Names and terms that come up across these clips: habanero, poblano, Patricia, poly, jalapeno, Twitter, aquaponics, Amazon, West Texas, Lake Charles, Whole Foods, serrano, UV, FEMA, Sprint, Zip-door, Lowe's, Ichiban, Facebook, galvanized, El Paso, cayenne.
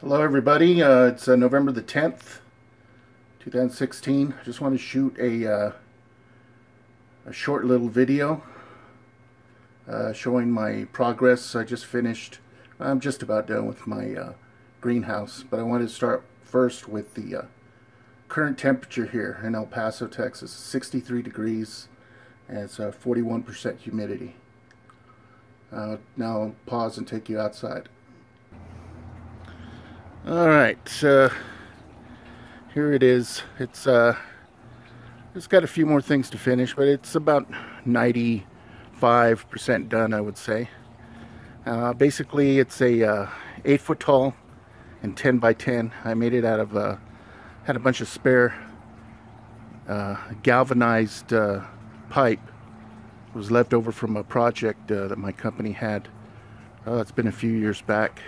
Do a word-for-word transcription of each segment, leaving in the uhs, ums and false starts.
Hello everybody, uh, it's uh, November the tenth, two thousand sixteen. I just want to shoot a, uh, a short little video uh, showing my progress. I just finished, I'm just about done with my uh, greenhouse, but I wanted to start first with the uh, current temperature here in El Paso, Texas. sixty-three degrees and it's uh, forty-one percent humidity. Uh, now I'll pause and take you outside. Alright, uh, here it is. It's uh, it's got a few more things to finish, but it's about ninety-five percent done, I would say. Uh, basically, it's a uh, eight foot tall and ten by ten. I made it out of, uh, had a bunch of spare uh, galvanized uh, pipe. It was left over from a project uh, that my company had. Uh, it's been a few years back.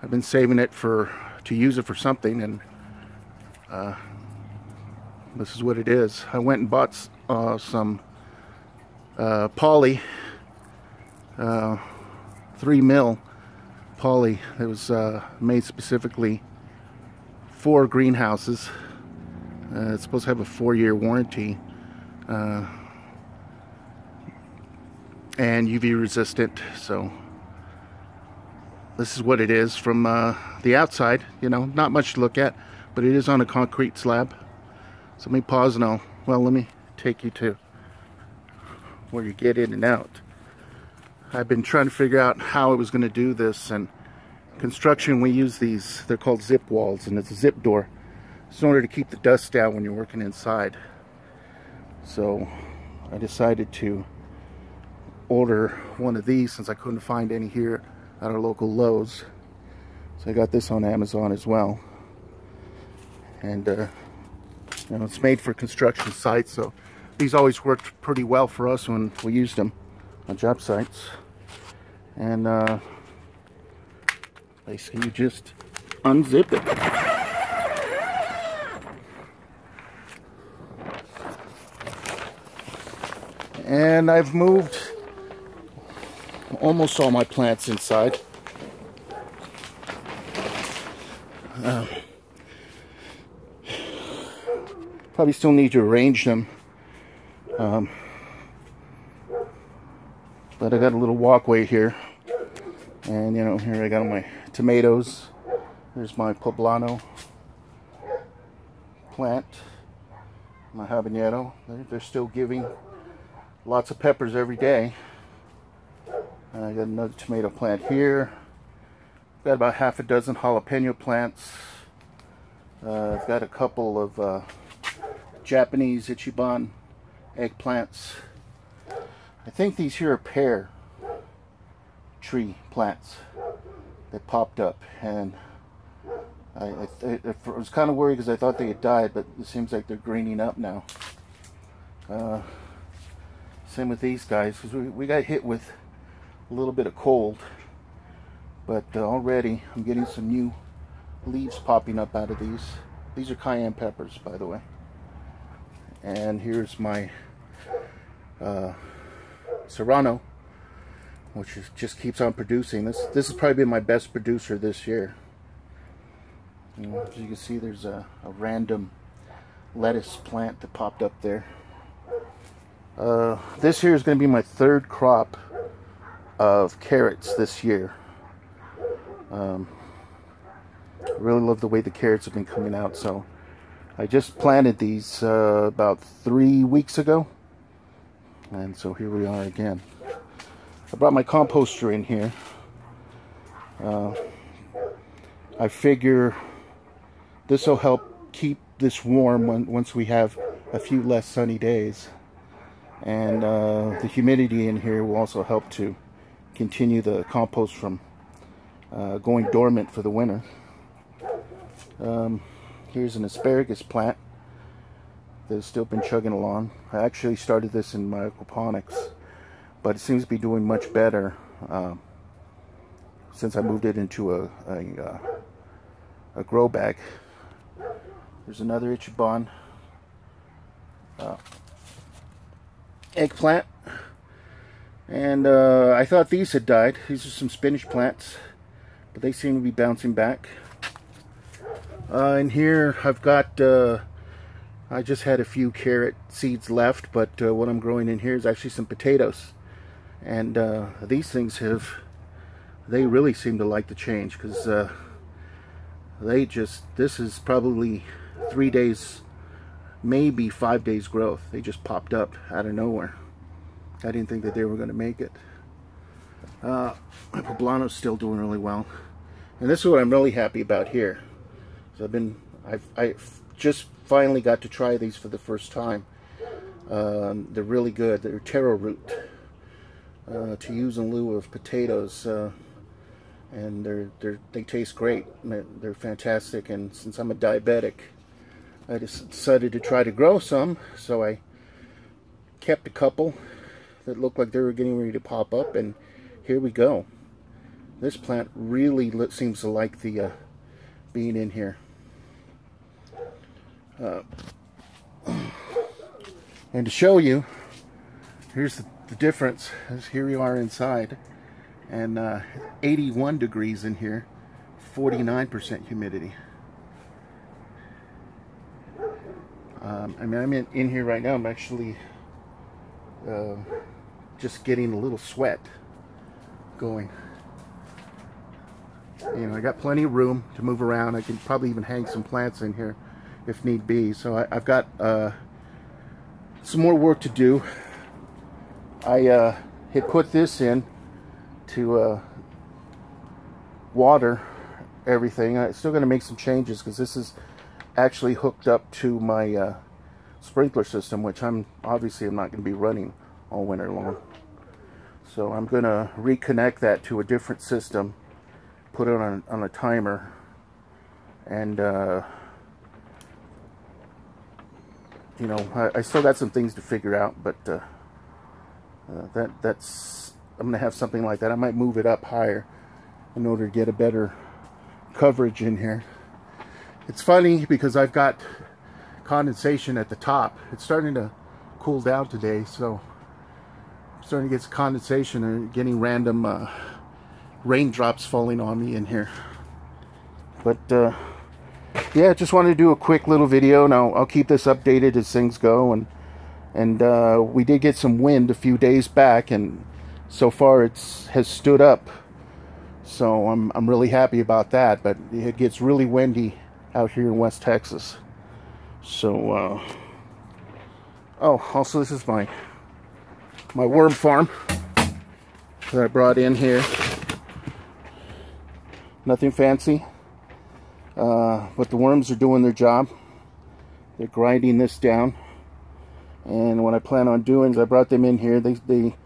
I've been saving it for to use it for something, and uh, this is what it is. I went and bought uh, some uh, poly, uh, three mil poly. It was uh, made specifically for greenhouses. Uh, it's supposed to have a four-year warranty, uh, and U V resistant. So this is what it is from uh, the outside, you know, not much to look at, but it is on a concrete slab. So let me pause and I'll, well, let me take you to where you get in and out. I've been trying to figure out how I was going to do this, and construction we use these, they're called zip walls, and it's a zip door. It's in order to keep the dust down when you're working inside. So I decided to order one of these since I couldn't find any here at our local Lowe's. So I got this on Amazon as well. And uh, you know, it's made for construction sites, so these always worked pretty well for us when we used them on job sites. And uh, basically you just unzip it. And I've moved almost all my plants inside. Uh, probably still need to arrange them. Um, but I got a little walkway here. And you know, here I got my tomatoes. There's my poblano plant. My habanero. They're, they're still giving lots of peppers every day. I got another tomato plant here. I've got about half a dozen jalapeno plants. Uh, I've got a couple of uh, Japanese Ichiban eggplants. I think these here are pear tree plants that popped up, and I, I, I was kind of worried because I thought they had died, but it seems like they're greening up now. Uh, same with these guys, because we, we got hit with a little bit of cold, but uh, already I'm getting some new leaves popping up out of these. These are cayenne peppers, by the way. And here's my uh, serrano, which is, just keeps on producing. This this has probably been my best producer this year. And as you can see, there's a, a random lettuce plant that popped up there. Uh, this here is going to be my third crop of carrots this year. Um, I really love the way the carrots have been coming out, so I just planted these uh, about three weeks ago, and so here we are again. I brought my composter in here. Uh, I figure this will help keep this warm when, once we have a few less sunny days, and uh, the humidity in here will also help to continue the compost from uh, going dormant for the winter. Um, here's an asparagus plant that's still been chugging along. I actually started this in my aquaponics, but it seems to be doing much better uh, since I moved it into a, a, uh, a grow bag. There's another Ichiban uh, eggplant. And uh, I thought these had died. These are some spinach plants, but they seem to be bouncing back. Uh, and here I've got, uh, I just had a few carrot seeds left, but uh, what I'm growing in here is actually some potatoes. And uh, these things have, they really seem to like the change, because uh, they just, this is probably three days, maybe five days growth. They just popped up out of nowhere. I didn't think that they were going to make it. Uh, my poblano's still doing really well. And this is what I'm really happy about here. So I've been, I've, I've just finally got to try these for the first time. Um, they're really good. They're taro root uh, to use in lieu of potatoes, uh, and they're they're they taste great. They're fantastic. And since I'm a diabetic, I just decided to try to grow some. So I kept a couple that looked like they were getting ready to pop up, and here we go. This plant really seems to like the uh, being in here. Uh, and to show you, here's the, the difference. Here we are inside, and uh, eighty-one degrees in here, forty-nine percent humidity. Um, I mean, I'm in, in here right now. I'm actually uh, just getting a little sweat going. You know, I got plenty of room to move around. I can probably even hang some plants in here if need be. So I, I've got uh, some more work to do. I uh, had put this in to uh, water everything. I'm still going to make some changes, because this is actually hooked up to my uh, sprinkler system, which I'm obviously I'm not going to be running all winter long. So I'm going to reconnect that to a different system, put it on, on a timer, and uh, you know, I, I still got some things to figure out, but uh, uh, that that's I'm gonna have something like that. I might move it up higher in order to get a better coverage in here. It's funny because I've got condensation at the top. It's starting to cool down today, so I'm starting to get some condensation and getting random uh, raindrops falling on me in here. But uh, yeah, just wanted to do a quick little video. Now I'll keep this updated as things go, and and uh, we did get some wind a few days back, and so far it's has stood up. So I'm I'm really happy about that. But it gets really windy out here in West Texas. So uh, oh, also this is my my worm farm that I brought in here. Nothing fancy, uh, but the worms are doing their job. They're grinding this down, and what I plan on doing is I brought them in here. They, they,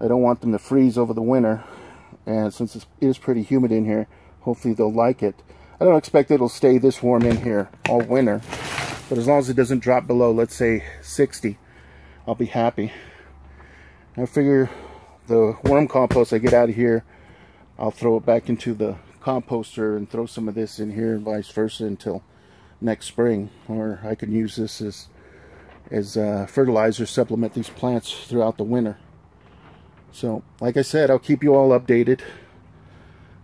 I don't want them to freeze over the winter, and since it is pretty humid in here, hopefully they'll like it. I don't expect it'll stay this warm in here all winter, but as long as it doesn't drop below, let's say sixty, I'll be happy. I figure the worm compost I get out of here, I'll throw it back into the composter and throw some of this in here and vice versa until next spring. Or I can use this as, as uh, fertilizer, supplement these plants throughout the winter. So, like I said, I'll keep you all updated.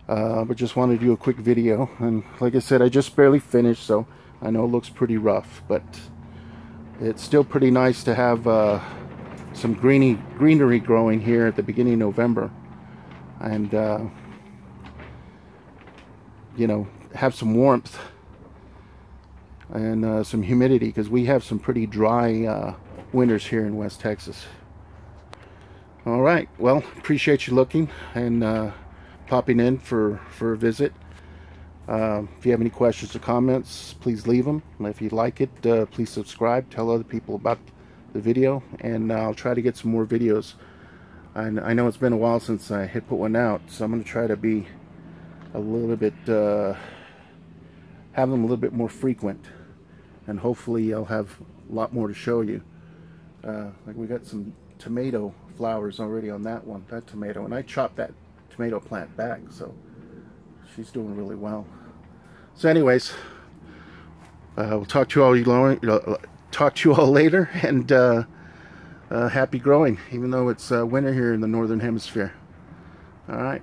Uh, but just wanted to do a quick video. And like I said, I just barely finished, so I know it looks pretty rough. But it's still pretty nice to have uh, some greeny, greenery growing here at the beginning of November. And, uh, you know, have some warmth and uh, some humidity, because we have some pretty dry uh, winters here in West Texas. All right, well, appreciate you looking and uh, popping in for, for a visit. Uh, if you have any questions or comments, please leave them. And if you like it, uh, please subscribe, tell other people about the video, and I'll try to get some more videos. I know it's been a while since I had put one out, so I'm going to try to be a little bit, uh, have them a little bit more frequent, and hopefully I'll have a lot more to show you. Uh, like we got some tomato flowers already on that one, that tomato, and I chopped that tomato plant back, so she's doing really well. So anyways, uh, we'll talk to you all, talk to you all later, and uh, Uh, happy growing, even though it's uh, winter here in the northern hemisphere. All right.